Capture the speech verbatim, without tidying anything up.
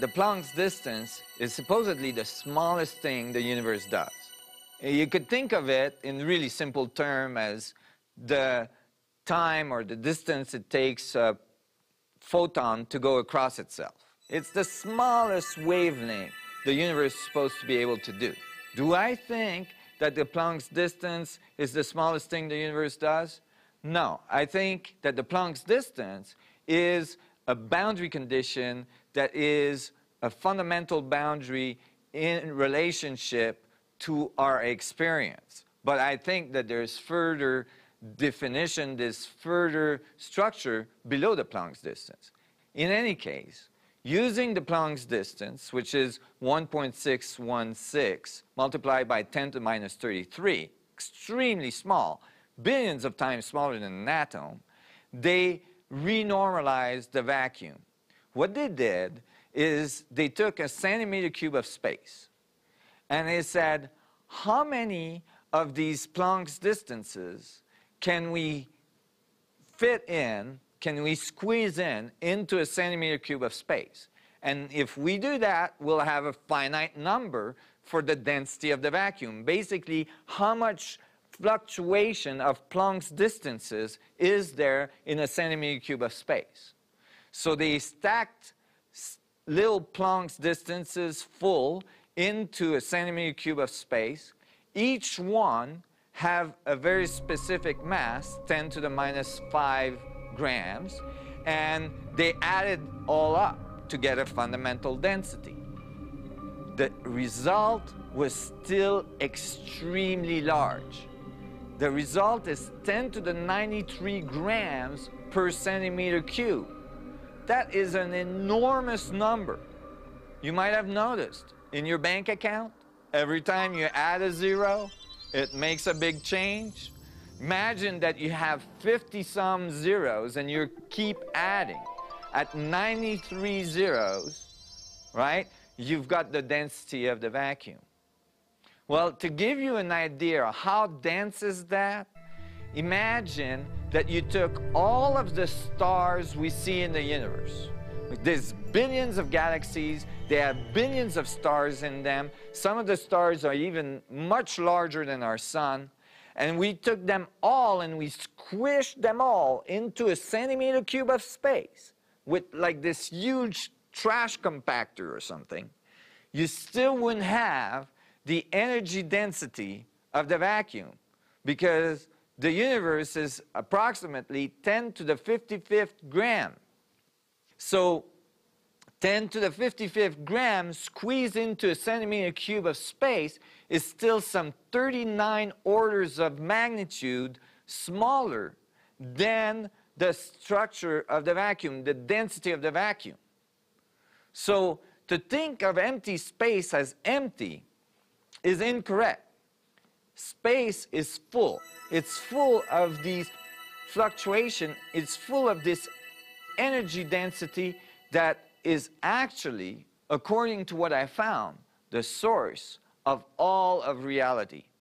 the Planck's distance is supposedly the smallest thing the universe does. You could think of it in really simple terms as the time or the distance it takes a photon to go across itself. It's the smallest wavelength the universe is supposed to be able to do. Do I think that the Planck's distance is the smallest thing the universe does? No, I think that the Planck's distance is a boundary condition that is a fundamental boundary in relationship to our experience. But I think that there's further definition, this further structure below the Planck's distance. In any case, using the Planck's distance, which is one point six one six multiplied by ten to the minus thirty-three, extremely small, billions of times smaller than an atom, they renormalized the vacuum. What they did is they took a centimeter cube of space and they said, how many of these Planck's distances can we fit in, can we squeeze in into a centimeter cube of space? And if we do that, we'll have a finite number for the density of the vacuum. Basically, how much fluctuation of Planck's distances is there in a centimeter cube of space. So they stacked little Planck's distances full into a centimeter cube of space. Each one have a very specific mass, ten to the minus five grams, and they added all up to get a fundamental density. The result was still extremely large. The result is ten to the ninety-three grams per centimeter cube. That is an enormous number. You might have noticed in your bank account, every time you add a zero, it makes a big change. Imagine that you have fifty some zeros and you keep adding. At ninety-three zeros, right, you've got the density of the vacuum. Well, to give you an idea of how dense is that, imagine that you took all of the stars we see in the universe. There's billions of galaxies, they have billions of stars in them. Some of the stars are even much larger than our sun. And we took them all and we squished them all into a centimeter cube of space with like this huge trash compactor or something. You still wouldn't have the energy density of the vacuum, because the universe is approximately ten to the fifty-fifth gram. So ten to the fifty-fifth gram squeezed into a centimeter cube of space is still some thirty-nine orders of magnitude smaller than the structure of the vacuum, the density of the vacuum. So to think of empty space as empty is incorrect. Space is full. It's full of these fluctuations. It's full of this energy density that is actually, according to what I found, the source of all of reality.